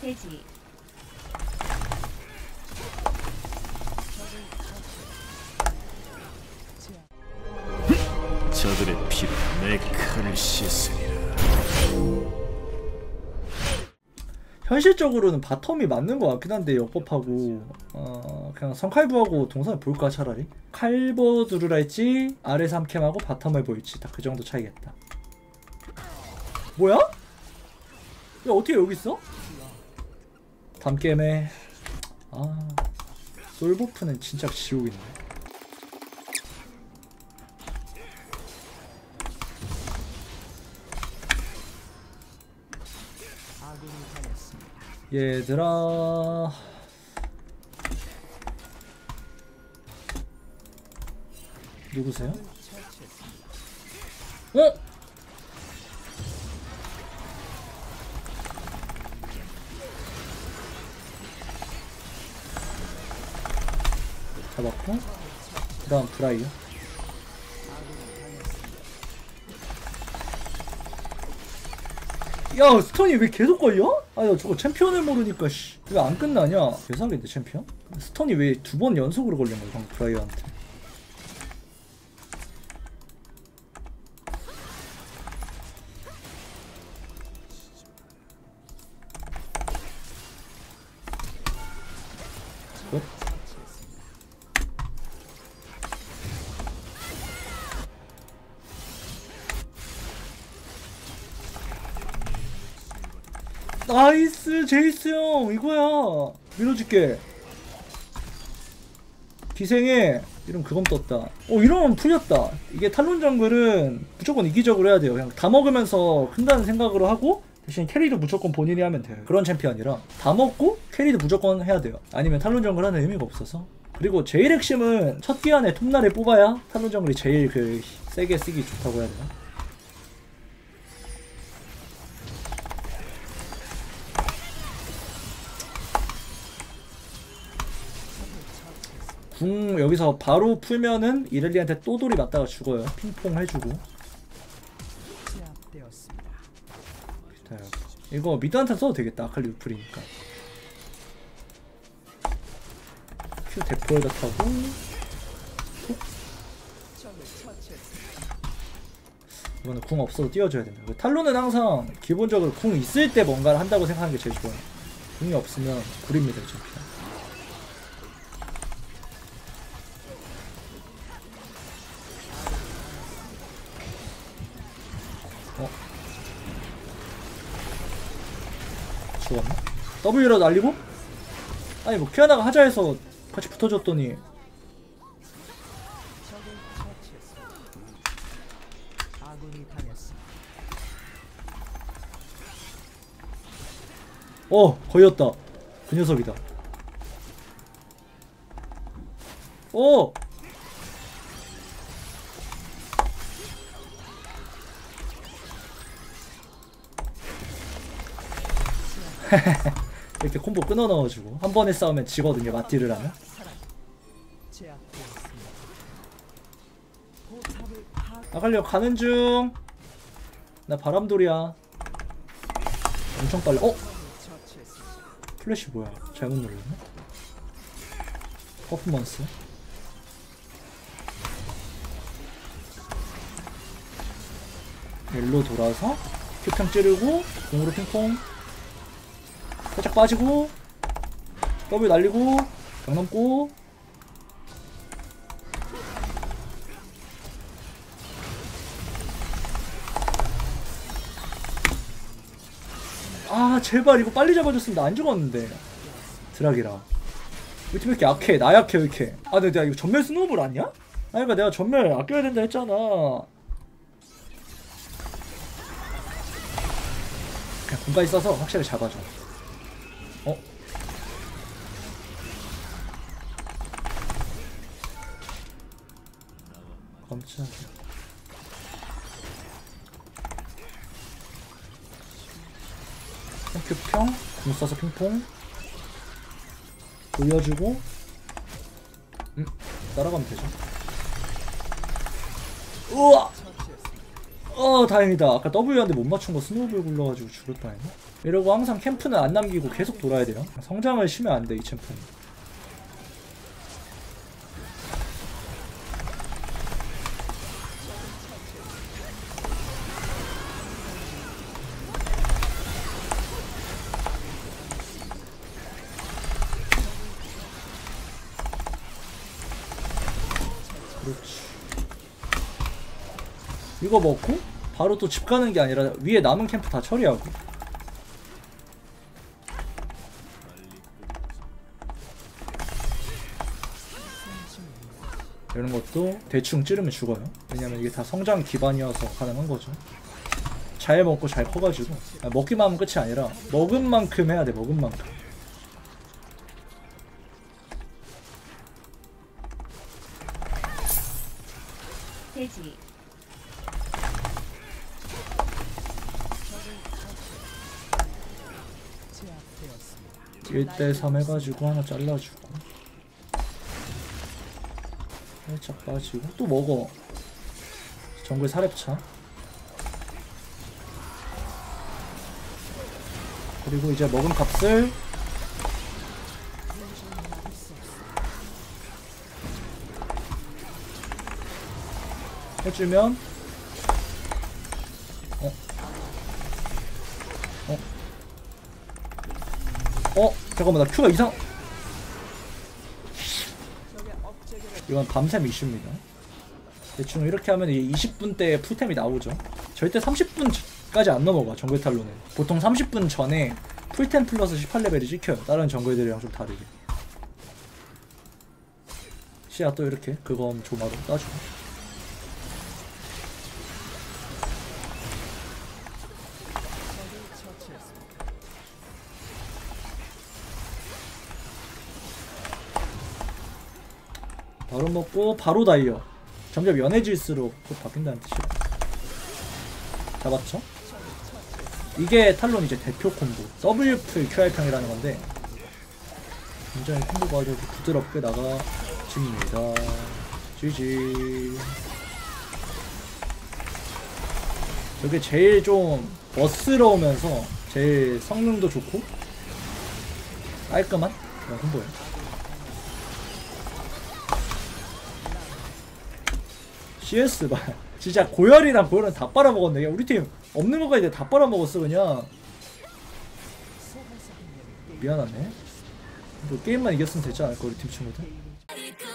돼지. 저들의 피로 내 칼을 씻으리라. 현실적으로는 바텀이 맞는 것 같긴 한데 역법하고 그냥 성칼부하고 동선을 볼까 차라리? 칼보 누르라 했지 아래 3캠하고 바텀을 보일지 딱 그 정도 차이겠다. 뭐야? 야 어떻게 여기 있어? 다음 게임에 아... 솔보프는 진짜 지옥인데. 얘들아 누구세요? 어? 잡았고 그 다음 브라이어 야 스톤이 왜 계속 걸려? 아야 저거 챔피언을 모르니까 씨 왜 안 끝나냐? 개사기인데 챔피언? 스톤이 왜 두 번 연속으로 걸린 거야 방금 브라이어한테. 끝. 나이스 제이스 형 이거야. 밀어줄게. 기생해. 이러면 그건 떴다. 이러면 풀렸다. 이게 탈론 정글은 무조건 이기적으로 해야 돼요. 그냥 다 먹으면서 큰다는 생각으로 하고 대신 캐리도 무조건 본인이 하면 돼요. 그런 챔피언이라 다 먹고 캐리도 무조건 해야 돼요. 아니면 탈론 정글 하는 의미가 없어서. 그리고 제일 핵심은 첫 기한에 톱날을 뽑아야 탈론 정글이 제일 그 세게 쓰기 좋다고 해야 되나? 궁 여기서 바로 풀면은 이렐리한테 또돌이 맞다가 죽어요. 핑퐁 해주고. 이거 미드한테 써도 되겠다. 아칼리 우플이니까. Q 대포에다 타고. 이거는 궁 없어도 띄워줘야 된다. 탈론은 항상 기본적으로 궁 있을 때 뭔가를 한다고 생각하는 게 제일 좋아요. 궁이 없으면 구립니다. 어차피. 죽었나? W로 날리고? 아니 뭐 키아나가 하자 해서 같이 붙어줬더니 거의였다. 그 녀석이다. 이렇게 콤보 끊어 넣어주고 한 번에 싸우면 지거든요. 마티를 하면 아갈려 가는 중. 나 바람돌이야. 엄청 빨라. 플래시 뭐야? 잘못 눌렀네. 퍼포먼스 일로 돌아서 큐평 찌르고 공으로 핑퐁 살짝 빠지고 W 날리고 벽 넘고 아 제발 이거 빨리 잡아줬으면 나 안 죽었는데. 드락이라 왜 이렇게 약해? 나 약해 왜 이렇게. 아 근데 내가 이거 전멸 스노우볼 아니야? 그러니까 내가 전멸 아껴야 된다 했잖아. 그냥 공까지 써서 확실히 잡아줘. 깜짝이야. 큐평 궁 써서 핑퐁 돌려주고 따라가면 되죠. 우와 다행이다. 아까 W였는데 못 맞춘 거 스노우볼 굴러가지고 죽을 뻔했네. 이러고 항상 캠프는 안 남기고 계속 돌아야 돼요. 성장을 쉬면 안 돼, 이 챔프는. 이거 먹고 바로 또 집 가는 게 아니라 위에 남은 캠프 다 처리하고. 이런 것도 대충 찌르면 죽어요. 왜냐면 이게 다 성장 기반이어서 가능한 거죠. 잘 먹고 잘 커가지고. 먹기만 하면 끝이 아니라 먹은 만큼 해야 돼. 먹은 만큼. 돼지. 일대삼 해가지고 하나 잘라주고 살짝 빠지고 또 먹어. 정글 사렙차. 그리고 이제 먹은 값을 해주면 잠깐만, 나 큐가 이상. 이건 밤샘 이슈입니다. 대충 이렇게 하면 20분 때 풀템이 나오죠. 절대 30분까지 안 넘어가 정글 탈론은. 보통 30분 전에 풀템 플러스 18레벨이 찍혀요. 다른 정글들이랑 좀 다르게. 시야 또 이렇게 그검 조마로 따주고. 바로 먹고 바로 다이어. 점점 연해질수록 곧 바뀐다는 뜻이에요. 잡았죠? 이게 탈론 이제 대표 콤보 W풀 QR평이라는 건데 굉장히 콤보가 아주 부드럽게 나가집니다. GG. 이게 제일 좀 멋스러우면서 제일 성능도 좋고 깔끔한 그런 콤보예요. CS 봐. 진짜 고열이랑 고열은 다 빨아먹었네. 우리 팀 없는 것까지 이제 다 빨아먹었어 그냥. 미안하네. 뭐 게임만 이겼으면 되지 않을까 우리 팀 친구들.